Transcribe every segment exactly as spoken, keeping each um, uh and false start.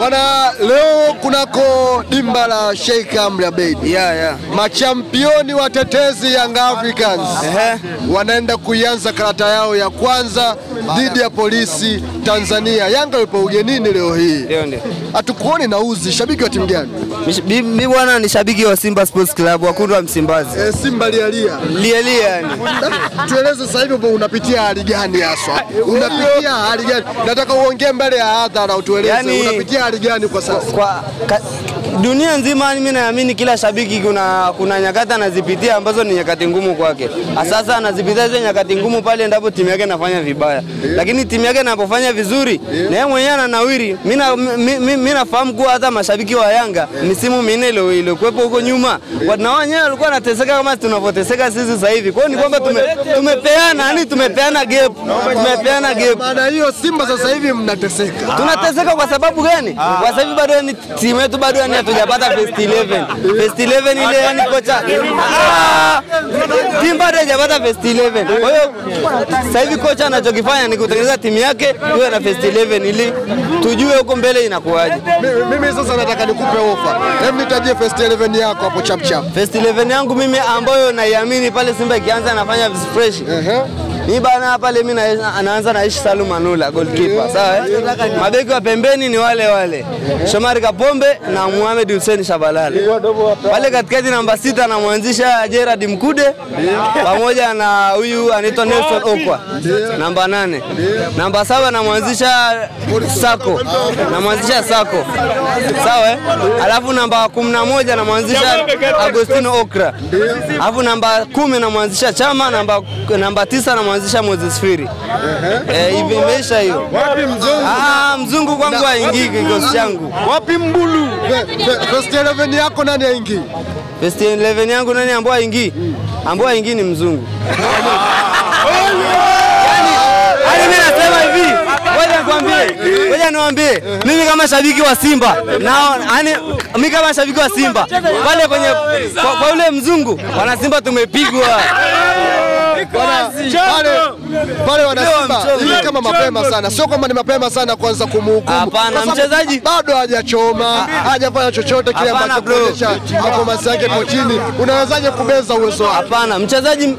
Bwana, leo kunako dimba la Sheikh Amri Abedi. Yeah, yeah. Machampioni watetezi Young Africans uh-huh. wanaenda kuianza karata yao ya kwanza dhidi ya Polisi Tanzania. Yanga yupo ugenini leo hii. Hatukuoni na uzi, shabiki wa timu gani? Mimi bwana ni shabiki wa Simba Sports Club, wakundu wa Msimbazi. Eh, Simba lialia. Lialia yani. Tueleze sasa hivi unapitia hali gani haswa? Unapitia hali gani? Nataka uongee mbele ya hadhara utueleze yani, unapitia hali gani kwa sasa? Kwa ka, dunia nzima mimi naamini kila shabiki kuna kuna nyakati anazipitia ambazo ni nyakati ngumu kwake. Sasa anazipitia hizo nyakati ngumu pale ndipo timu yake inafanya vibaya. Yeah. Lakini timu yake inapofanya vizuri, yeah. na yeye mwenyewe ananawiri. Mimi mimi nafahamu kwa hata mashabiki wa Yanga yeah. misimu minne leo ile kuepo huko nyuma, yeah. na wenyewe walikuwa wanateseka kama tunavoteseka sisi sasa hivi. Kwa hiyo ni kwamba tume, tumepeana, yani tumepeana gap, tumepeana gap. Maana hiyo Simba sasa hivi mnateseka. Tunateseka kwa sababu gani? Kwa sababu bado ni timu yetu bado ni hatujapata best eleven. Best eleven ile yani kocha. Timu bado hajapata best eleven. Kwa hiyo sasa hivi kocha anachokifanya ni kutengeneza timu yake iwe na best eleven ili tujue huko mbele inakuaje. Mimi sasa nataka nikupe ofa. Hebu nitajie best eleven yako hapo chap chap. Best eleven yangu mimi ambayo naiamini pale Simba ikianza anafanya fresh. Uh-huh. Mimi bana pale mimi anaanza naishi Salu Manula goalkeeper, sawa eh? Mabeki wa pembeni ni wale wale. Shomari Kapombe na Mohamed Hussein Shabalala. Pale katikati namba sita anamwanzisha Gerard Mkude pamoja na huyu anaitwa Nelson Okwa. Namba nane. Namba saba anamwanzisha Sako. Anamwanzisha Sako. Sawa eh? Alafu namba kumi na moja anamwanzisha Agustino Okra. Alafu namba kumi anamwanzisha Chama, namba namba tisa anamwanzisha anzisha Moses Firi. Eh hivi imesha hiyo. Wapi mzungu? Ah mzungu kwangu aingie kikosi changu. Wapi mbulu? First eleven yako nani aingie? First eleven yangu nani ambao aingie? Ambao aingie ni mzungu. Yaani hadi mimi nasema hivi. Ngoja nikwambie. Ngoja niwaambie. Mimi kama shabiki wa Simba nao yani mimi kama shabiki wa Simba wale kwenye kwa ule mzungu wana Simba tumepigwa. Bwana pale pale wanasimba ni kama mapema sana, sio kama ni mapema sana kuanza kumhukumu. Hapana, mchezaji bado hajachoma, hajafanya chochote kile ambacho kuonyesha performance yake kwa chini. Unawezaje kubeza uwezo wake? Hapana, mchezaji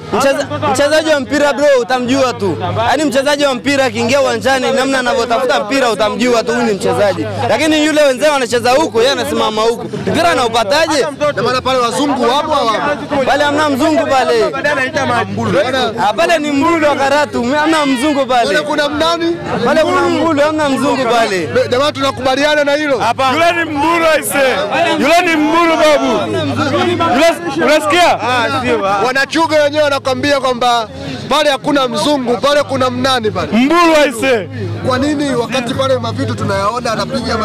mchezaji wa mpira bro utamjua tu. Yaani mchezaji wa mpira akiingia uwanjani namna anavyotafuta mpira utamjua tu ni mchezaji. Lakini yule wenzao anacheza huko, yeye anasimama huko. Mpira anaupataje? Na maana pale wazungu wapo hapo. Pale hamna mzungu pale. Pale ni mbulu wa karatu, hamna mzungu pale. Pale kuna mnani? Pale kuna mbulu, hamna mzungu pale. Jamaa tunakubaliana na hilo? Hapana. Yule ni mbulu aise. Yule ni mbulu babu. Yule unasikia? Ah sio. Wanachuga wenyewe wanakuambia kwamba pale hakuna mzungu, pale kuna mnani pale. Mbulu aise. Kwa nini wakati pale mavitu tunayaona anapiga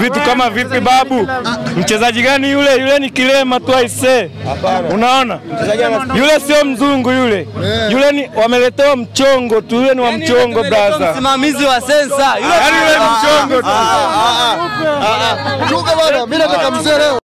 vitu kama vipi babu? Mchezaji gani yule? Yule ni Kilema tu aise. Unaona? Yule sio mzungu yule. Yule ni wameletewa mchongo tu, yule ni wa mchongo brother. Msimamizi wa sensa. Yule ni mchongo tu. Chuka bwana, mimi nataka mzee leo.